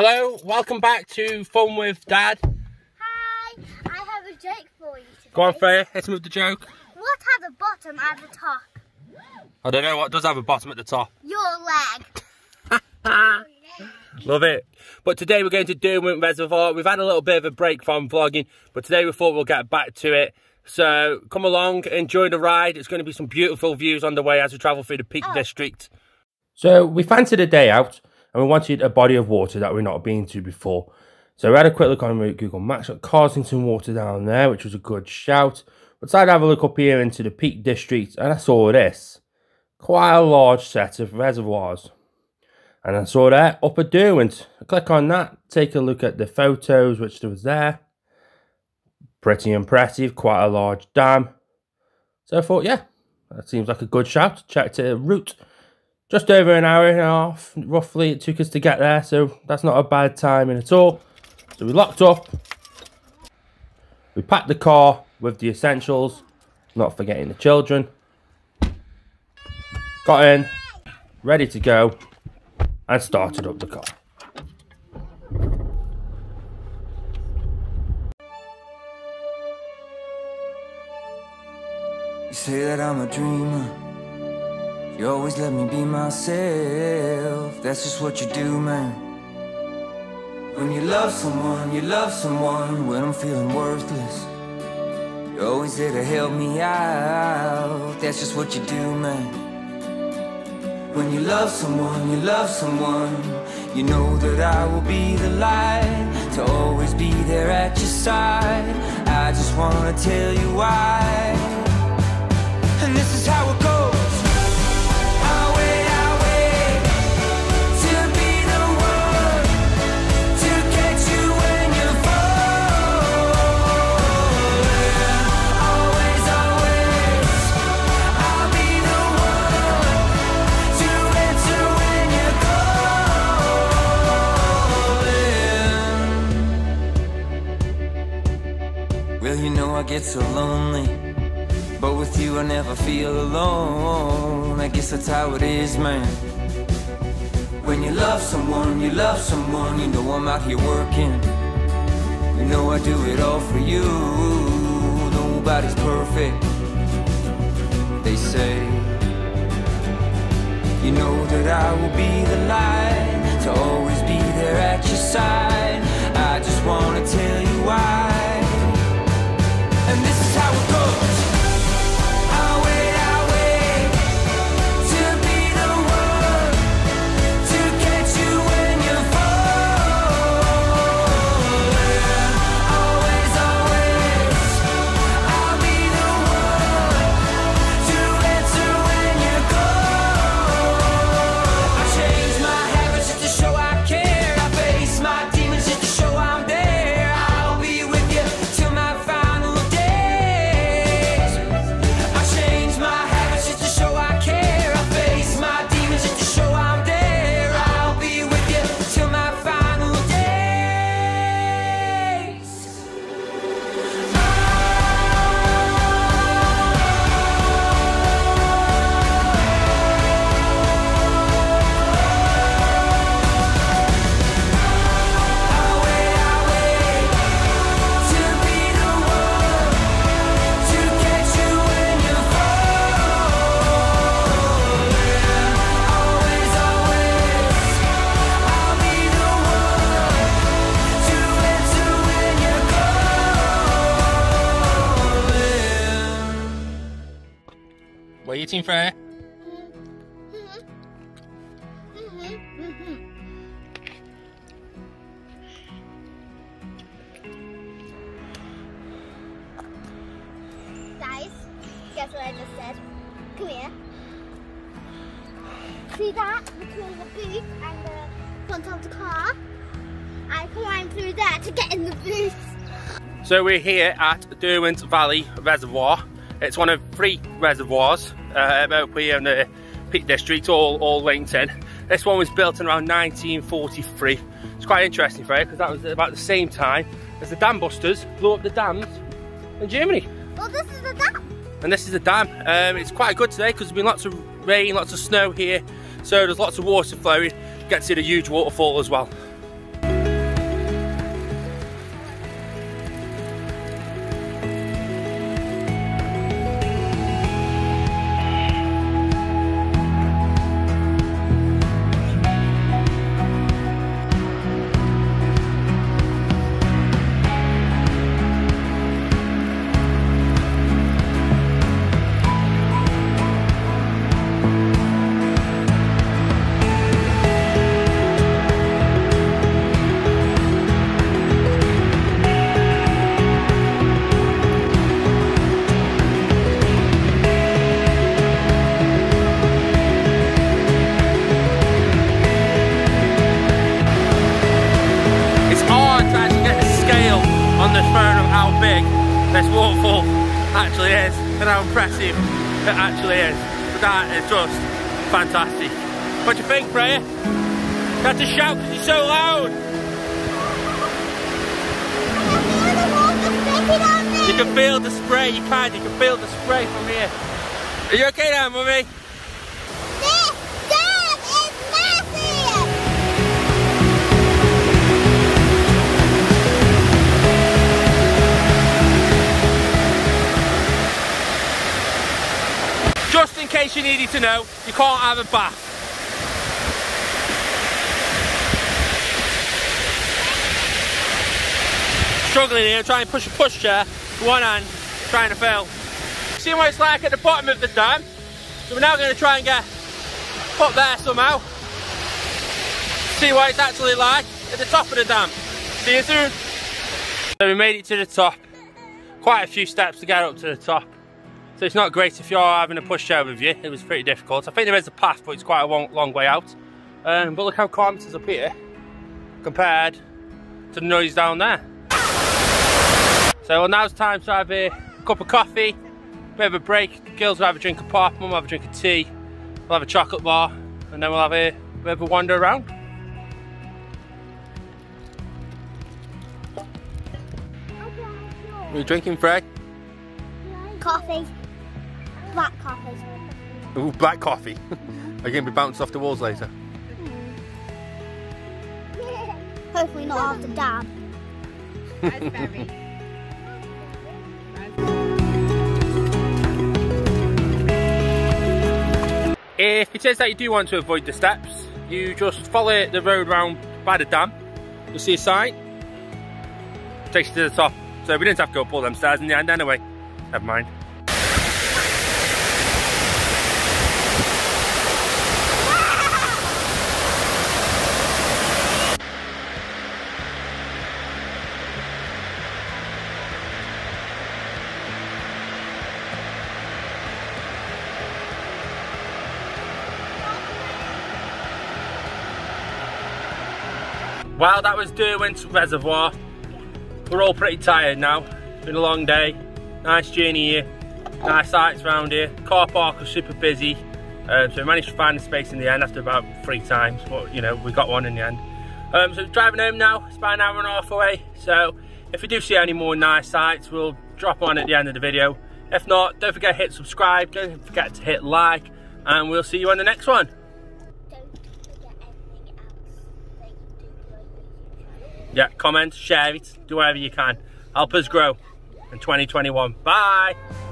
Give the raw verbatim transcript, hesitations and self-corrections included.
Hello, welcome back to Fun with Dad. Hi, I have a joke for you today. Go on, Freya, hit him with the joke. What has a bottom at the top? I don't know what does have a bottom at the top. Your leg. Your leg. Love it. But today we're going to Derwent Reservoir. We've had a little bit of a break from vlogging, but today we thought we'll get back to it. So come along, enjoy the ride. It's going to be some beautiful views on the way as we travel through the Peak oh. District. So we fancied a day out. And we wanted a body of water that we've not been to before. So we had a quick look on Google Maps at Carsington water down there, which was a good shout. We decided to have a look up here into the Peak District, and I saw this. Quite a large set of reservoirs. And I saw there, Upper Derwent. I click on that, take a look at the photos which there was there. Pretty impressive, quite a large dam. So I thought, yeah, that seems like a good shout. Checked a route. Just over an hour and a half, roughly, it took us to get there, so that's not a bad timing at all. So we locked up, we packed the car with the essentials, not forgetting the children. Got in, ready to go, and started up the car. You say that I'm a dreamer. You always let me be myself. That's just what you do, man. When you love someone, you love someone. When I'm feeling worthless, you're always there to help me out. That's just what you do, man. When you love someone, you love someone. You know that I will be the light, to always be there at your side. I just wanna tell you why. And this is how it goes. I get so lonely, but with you I never feel alone. I guess that's how it is, man. When you love someone, you love someone. You know I'm out here working. You know I do it all for you. Nobody's perfect, they say. You know that I will be the light, to always be there at your side. I just wanna tell you why. And this is how it goes. I wait, I wait to be the one, to catch you when you fall. Always, always, I'll be the one to answer when you go. I change my habits just to show I care. I face my demons just to show I'm there. I'll be with you till my final. What are you eating, Freya? Guys, guess what I just said? Come here. See that? Between the booth and the front of the car? I climbed through there to get in the booth. So we're here at Derwent Valley Reservoir. It's one of three reservoirs uh, up here in the Peak District, all, all linked in. This one was built in around nineteen forty-three. It's quite interesting for you because that was about the same time as the dam busters blew up the dams in Germany. Well, this is the dam. And this is the dam. Um, it's quite good today because there's been lots of rain, lots of snow here. So there's lots of water flowing. You get to see the huge waterfall as well. full actually is and how impressive it actually is. But that is just fantastic. What do you think, Freya? You had to shout because you're so loud. You can feel the spray, you can, you can feel the spray from here. Are you okay now, mummy? Just in case you needed to know, you can't have a bath. Struggling here, trying to push a pushchair with one hand, trying to fail. See what it's like at the bottom of the dam. So we're now going to try and get up there somehow. See what it's actually like at the top of the dam. See you soon. So we made it to the top. Quite a few steps to get up to the top. So it's not great if you're having a pushchair with you. It was pretty difficult. I think there is a path, but it's quite a long, long way out. Um, but look how calm it is up here compared to the noise down there. So well, now it's time to have a cup of coffee, bit of a break. The girls will have a drink of pop, mum will have a drink of tea, we'll have a chocolate bar, and then we'll have a bit of a wander around. What are you drinking, Freya? Coffee. Black coffee. Ooh, black coffee. Are you going to be bounced off the walls later? Mm. Hopefully not off the dam. Raspberry. If it says that you do want to avoid the steps, you just follow the road round by the dam. You'll see a sign. It takes you to the top. So we didn't have to go up all them stairs in the end anyway. Never mind. Well, that was Derwent Reservoir. We're all pretty tired now. It's been a long day. Nice journey here. Nice sights around here. Car park was super busy. Um, so we managed to find a space in the end after about three times. But, you know, we got one in the end. Um, so we're driving home now. It's about an hour and a half away. So if you do see any more nice sights, we'll drop on at the end of the video. If not, don't forget to hit subscribe. Don't forget to hit like. And we'll see you on the next one. Yeah, comment, share it, do whatever you can. Help us grow in twenty twenty-one. Bye!